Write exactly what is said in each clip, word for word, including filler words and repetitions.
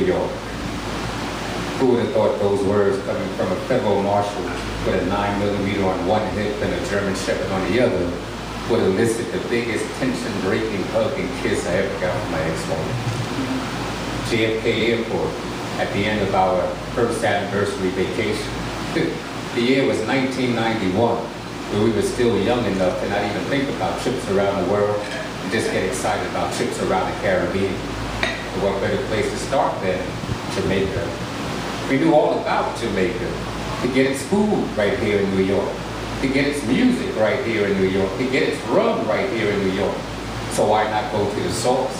video who would have thought those words coming from a federal marshal with a nine millimeter on one hip and a German Shepherd on the other would elicit the biggest tension-breaking hug and kiss I ever got from my ex-wife. J F K Airport, at the end of our first anniversary vacation. The year was nineteen ninety-one, where we were still young enough to not even think about trips around the world and just get excited about trips around the Caribbean. But what better place to start than Jamaica? We knew all about Jamaica, to get its food right here in New York, to get its music right here in New York, to get its rum right here in New York. So why not go to the source?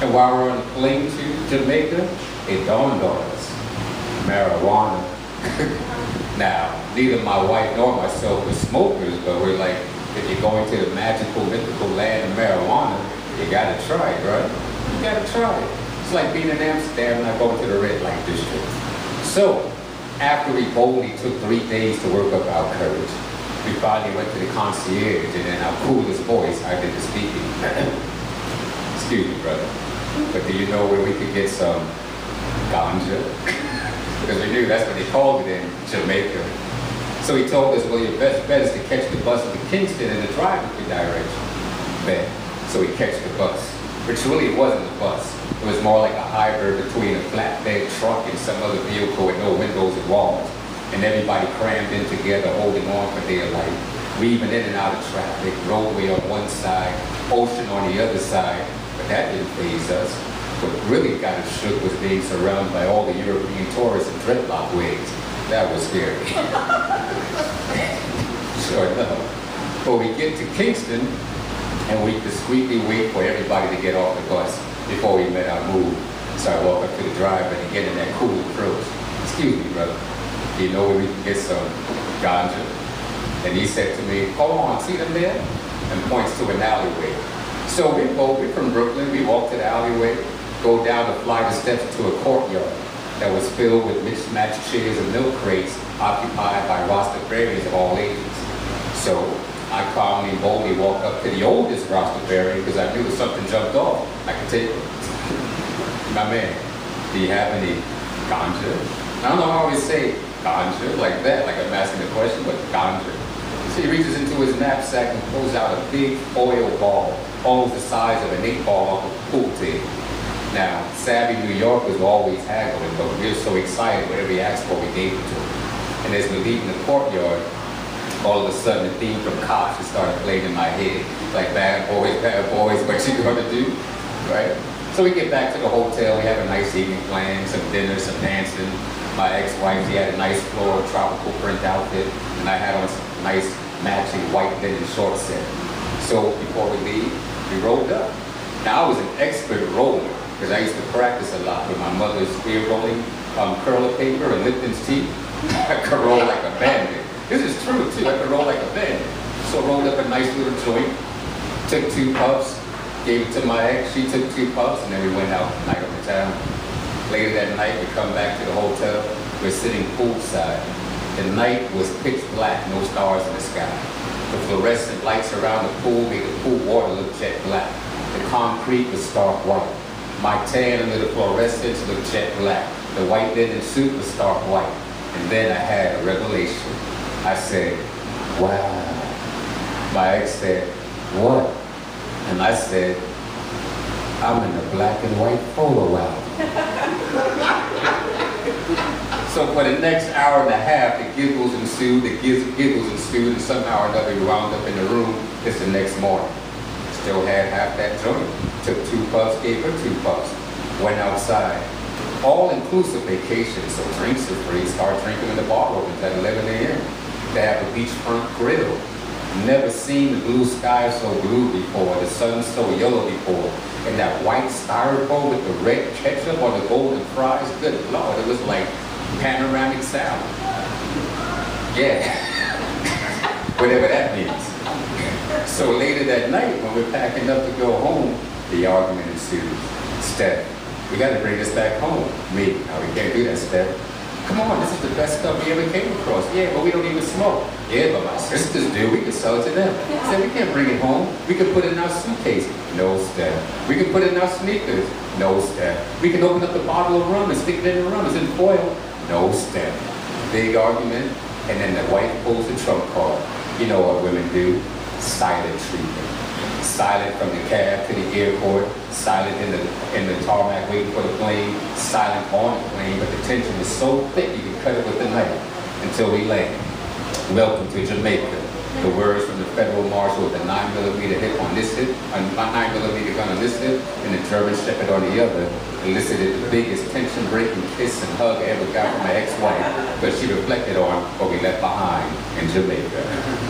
And while we're on the plane to Jamaica, it dawned on us, marijuana. Now, neither my wife nor myself were smokers, but we're like, if you're going to the magical, mythical land of marijuana, you gotta try it, right? You gotta try it. It's like being in Amsterdam and I go to the red light district. So, after we boldly took three days to work up our courage, we finally went to the concierge, and in our coolest voice, I did the speaking. Excuse me, brother. But do you know where we could get some ganja? Because we knew that's what they called it in Jamaica. So he told us, well, your best bet is to catch the bus to Kingston and to drive in the direction. Bet. So we catch the bus, which really wasn't a bus. It was more like a hybrid between a flatbed truck and some other vehicle with no windows and walls. And everybody crammed in together, holding on for dear life, weaving in and out of traffic, roadway on one side, ocean on the other side, but that didn't faze us. What really got us shook was being surrounded by all the European tourists in dreadlock wigs. That was scary. Sure enough. But we get to Kingston, and we discreetly wait for everybody to get off the bus before we met our move. So I walk up to the driver and get in that cool approach. Excuse me, brother. You know where we can get some ganja? And he said to me, hold on, see them there? And points to an alleyway. So we both, we're from Brooklyn, we walk to the alleyway, go down a flight of steps to a courtyard that was filled with mismatched chairs and milk crates occupied by Rastafarians of all ages. So I calmly and boldly walked up to the oldest Rastafarian because I knew something jumped off. I could take it. My man, do you have any ganja? I don't know how I always say ganja like that, like I'm asking the question, but ganja. So he reaches into his knapsack and pulls out a big oil ball, almost the size of an eight ball off a pool table. Now, savvy New Yorkers will always haggling, but we were so excited whatever he asked for, we gave it to him. And as we're leaving the courtyard, all of a sudden the theme from Cops just started playing in my head. Like, bad boys, bad boys, what you gonna do, right? So we get back to the hotel, we have a nice evening plan, some dinner, some dancing. My ex-wife, she had a nice floral tropical print outfit, and I had on some nice matching white linen short set. So before we leave, we rolled up. Now I was an expert roller, because I used to practice a lot with my mother's spear rolling, um, curler paper, and Lipton's tea. I could roll like a bandit. This is true too, I could roll like a bandit. So rolled up a nice little joint, took two puffs, gave it to my ex, she took two puffs, and then we went out the night over town. Later that night, we come back to the hotel, we're sitting poolside. The night was pitch black, no stars in the sky. The fluorescent lights around the pool made the pool water look jet black. The concrete was stark white. My tan under the fluorescence looked jet black. The white linen suit was stark white. And then I had a revelation. I said, wow. My ex said, what? And I said, I'm in the black and white polo out. So for the next hour and a half, the giggles ensued, the giz giggles ensued, and somehow or another we wound up in the room. It's the next morning. Still had half that joint. Took two puffs, gave her two puffs. Went outside. All-inclusive vacation, so drinks are free. Start drinking in the bar opens at eleven A M They have a beachfront grill. Never seen the blue sky so blue before, the sun so yellow before, and that white styrofoam with the red ketchup or the golden fries, good Lord, it was like panoramic salad. Yeah, whatever that means. So later that night, when we're packing up to go home, the argument ensues. Steph, we gotta bring this back home. Me, now we can't do that, Steph. come on, this is the best stuff we ever came across. Yeah, but we don't even smoke. Yeah, but my sisters do. We can sell it to them. Yeah. Said, we can't bring it home. We can put it in our suitcase. No step. We can put it in our sneakers. No step. We can open up the bottle of rum and stick it in the rum. It's in foil. No step. Big argument. And then the wife pulls the trump card. You know what women do? Silent treatment. Silent from the cab to the airport, silent in the in the tarmac waiting for the plane, silent on the plane, but the tension is so thick you can cut it with a knife until we land. Welcome to Jamaica. The words from the federal marshal with a nine millimeter hip on this hip, a nine millimeter gun on this hip, and the German shepherd on the other, elicited the biggest tension-breaking kiss and hug I ever got from my ex-wife, but she reflected on what we left behind in Jamaica.